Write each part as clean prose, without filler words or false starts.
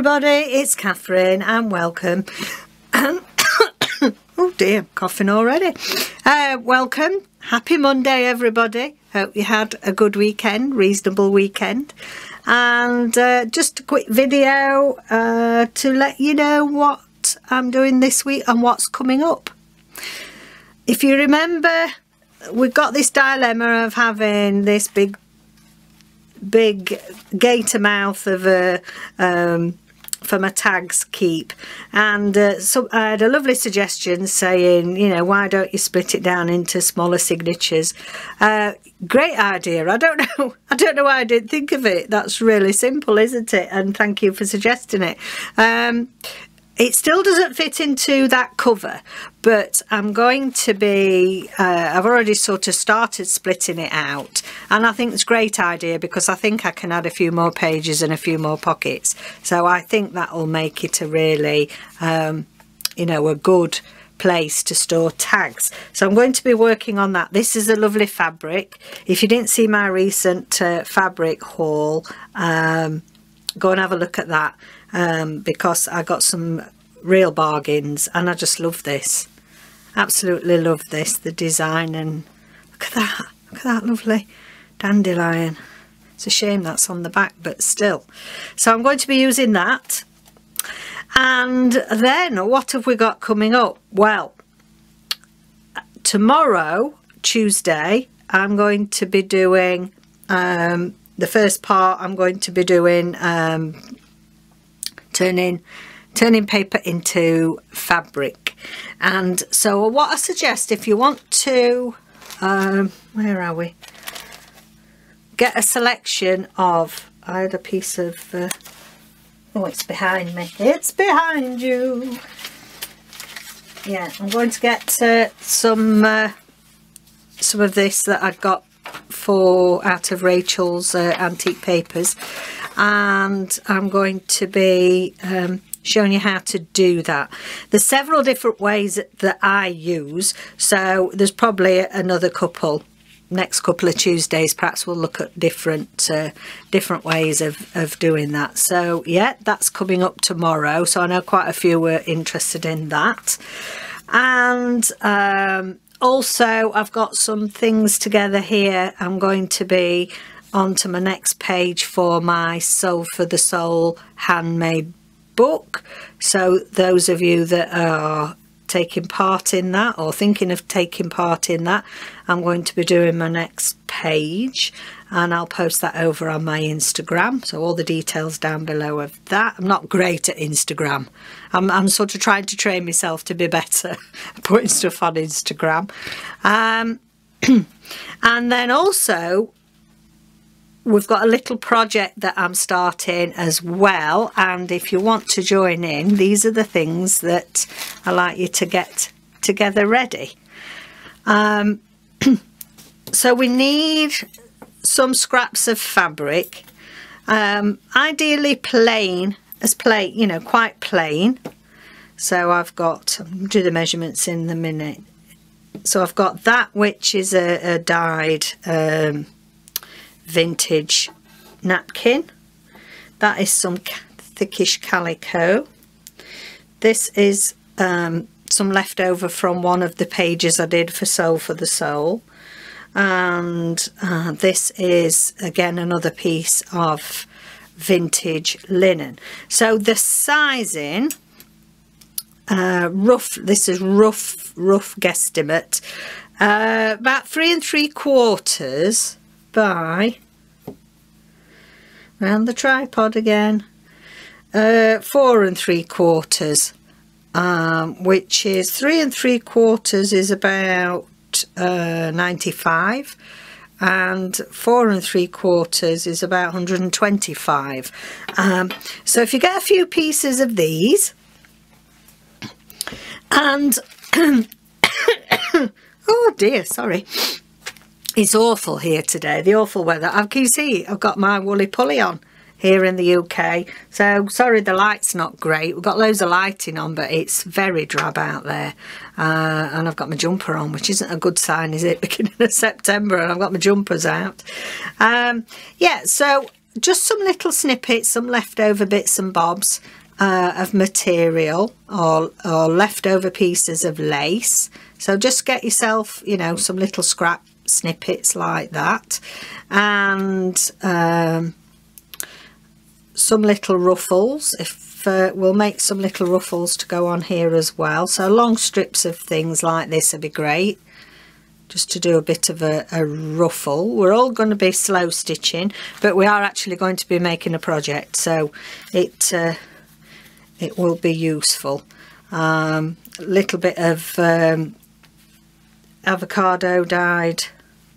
everybody, it's Catherine and welcome. Oh dear, I'm coughing already. Welcome, happy Monday everybody. Hope you had a good weekend, reasonable weekend. And just a quick video to let you know what I'm doing this week and what's coming up. If you remember, we've got this dilemma of having this big gator mouth of a for my tags keep, and so I had a lovely suggestion saying, you know, why don't you split it down into smaller signatures? Great idea. I don't know why I didn't think of it. That's really simple, isn't it? And thank you for suggesting it. It still doesn't fit into that cover, but I'm going to be, I've already sort of started splitting it out, and I think it's a great idea because I think I can add a few more pages and a few more pockets. So I think that will make it a really, you know, a good place to store tags. So I'm going to be working on that. This is a lovely fabric. If you didn't see my recent fabric haul, go and have a look at that. Because I got some real bargains, and I just love this, absolutely love this, the design. And look at that lovely dandelion. It's a shame that's on the back, but still. So I'm going to be using that. And then what have we got coming up? Well, tomorrow, Tuesday, I'm going to be doing the first part. I'm going to be doing turning paper into fabric. And so what I suggest, if you want to where are we, get a selection of, I had a piece of oh, it's behind me, it's behind you. Yeah, I'm going to get some of this that I've got for out of Rachel's antique papers, and I'm going to be showing you how to do that. There's several different ways that I use, so there's probably another couple. Next couple of Tuesdays perhaps we'll look at different ways of doing that. So yeah, that's coming up tomorrow, so I know quite a few were interested in that. And also, I've got some things together here. I'm going to be onto my next page for my Soul for the Soul handmade book. So those of you that are taking part in that, or thinking of taking part in that, I'm going to be doing my next page, and I'll post that over on my Instagram. So all the details down below of that. I'm not great at Instagram. I'm sort of trying to train myself to be better at putting stuff on Instagram. And then also, we've got a little project that I'm starting as well, and if you want to join in, these are the things that I like you to get together ready. So we need some scraps of fabric, ideally plain, as plain, you know, quite plain. So I've got, I'll do the measurements in the minute. So I've got that, which is a dyed vintage napkin. That is some thickish calico. This is some leftover from one of the pages I did for Soul for the Soul. And this is again another piece of vintage linen. So the sizing, rough, this is rough guesstimate, about 3 3/4 by, round the tripod again, 4 3/4, which is 3 3/4 is about 95, and 4 3/4 is about 125. So if you get a few pieces of these, and oh dear, sorry, it's awful here today, the awful weather. Can you see I've got my woolly pulley on here in the UK? So sorry, the light's not great. We've got loads of lighting on, but it's very drab out there. And I've got my jumper on, which isn't a good sign, is it? Beginning of September, and I've got my jumpers out. Yeah, so just some little snippets, some leftover bits and bobs of material, or leftover pieces of lace. So just get yourself, you know, some little scrap snippets like that, and some little ruffles. If we'll make some little ruffles to go on here as well. So long strips of things like this would be great, just to do a bit of a ruffle. We're all going to be slow stitching, but we are actually going to be making a project, so it will be useful. A little bit of avocado dyed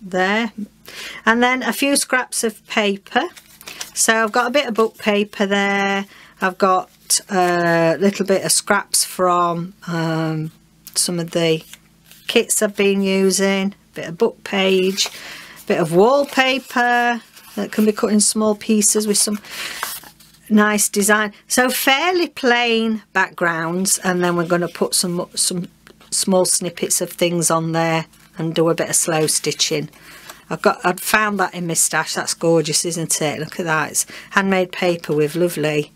there, and then a few scraps of paper. So I've got a bit of book paper there, I've got a little bit of scraps from some of the kits I've been using, a bit of book page, a bit of wallpaper that can be cut in small pieces with some nice design. So fairly plain backgrounds, and then we're going to put some small snippets of things on there and do a bit of slow stitching. I've found that in my stash. That's gorgeous, isn't it? Look at that. It's handmade paper with lovely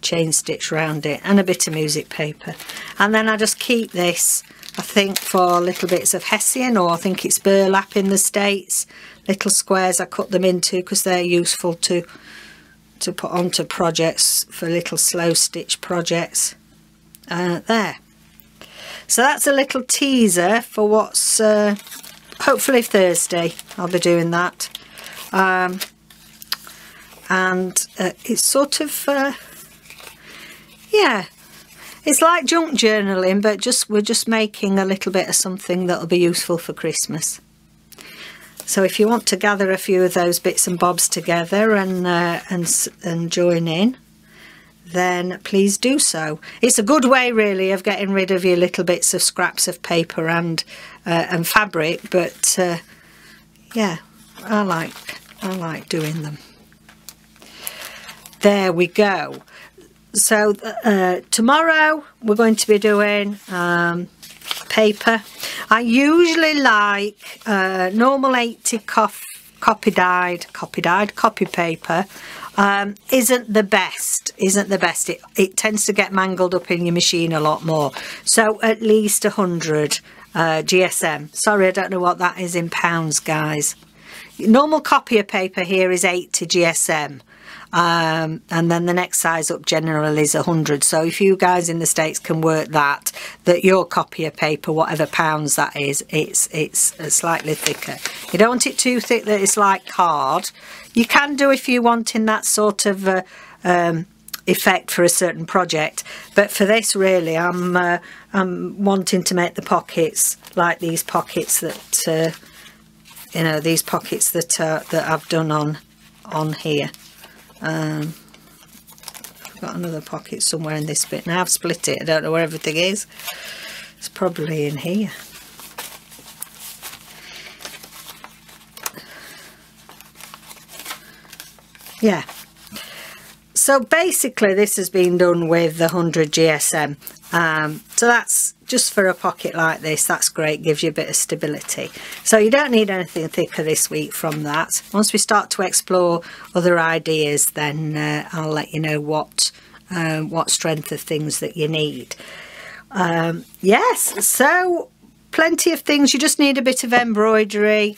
chain stitch round it, and a bit of music paper. And then I just keep this, I think, for little bits of hessian, or I think it's burlap in the States, little squares. I cut them into because they're useful to put onto projects, for little slow stitch projects there. So that's a little teaser for what's hopefully Thursday. I'll be doing that, and it's sort of yeah, it's like junk journaling, but just we're just making a little bit of something that'll be useful for Christmas. So if you want to gather a few of those bits and bobs together and join in, then please do so. It's a good way really of getting rid of your little bits of scraps of paper and fabric, but yeah, I like doing them. There we go. So tomorrow we're going to be doing paper. I usually like normal 80 copy paper. Isn't the best, it tends to get mangled up in your machine a lot more. So at least 100 GSM. Sorry, I don't know what that is in pounds, guys. Normal copier paper here is 80 GSM, and then the next size up generally is 100. So if you guys in the States can work that your copier paper, whatever pounds that is, it's slightly thicker. You don't want it too thick that it's like card. You can do if you want in that sort of effect for a certain project, but for this really I'm wanting to make the pockets like these pockets that you know, these pockets that I've done on here. I've got another pocket somewhere in this bit now. I've split it. I don't know where everything is. It's probably in here. Yeah, so basically this has been done with the 100 GSM. So that's just for a pocket like this. That's great, gives you a bit of stability. So you don't need anything thicker this week from that. Once we start to explore other ideas, then I'll let you know what strength of things that you need. Yes, so plenty of things. You just need a bit of embroidery,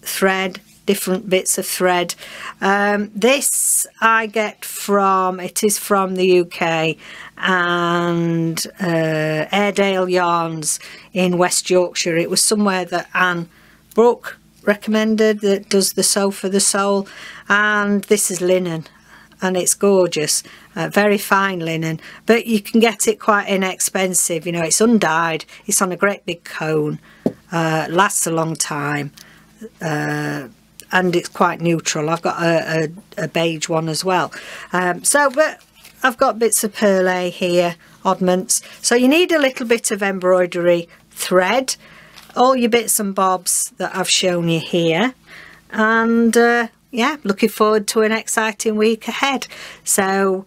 thread, different bits of thread. This I get from, it is from the UK, and Airedale Yarns in West Yorkshire. It was somewhere that Anne Brooke recommended, that does the Soul for the Soul, and this is linen, and it's gorgeous, very fine linen, but you can get it quite inexpensive. You know, it's undyed, it's on a great big cone, lasts a long time, and it's quite neutral. I've got a beige one as well. So, but I've got bits of purlay here, oddments. So you need a little bit of embroidery thread, all your bits and bobs that I've shown you here. And yeah, looking forward to an exciting week ahead. So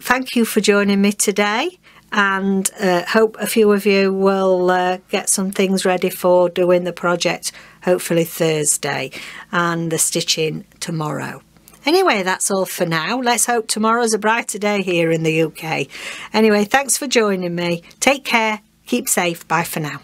thank you for joining me today, and hope a few of you will get some things ready for doing the project, hopefully Thursday, and the stitching tomorrow. Anyway, that's all for now. Let's hope tomorrow's a brighter day here in the UK. Anyway, thanks for joining me. Take care. Keep safe. Bye for now.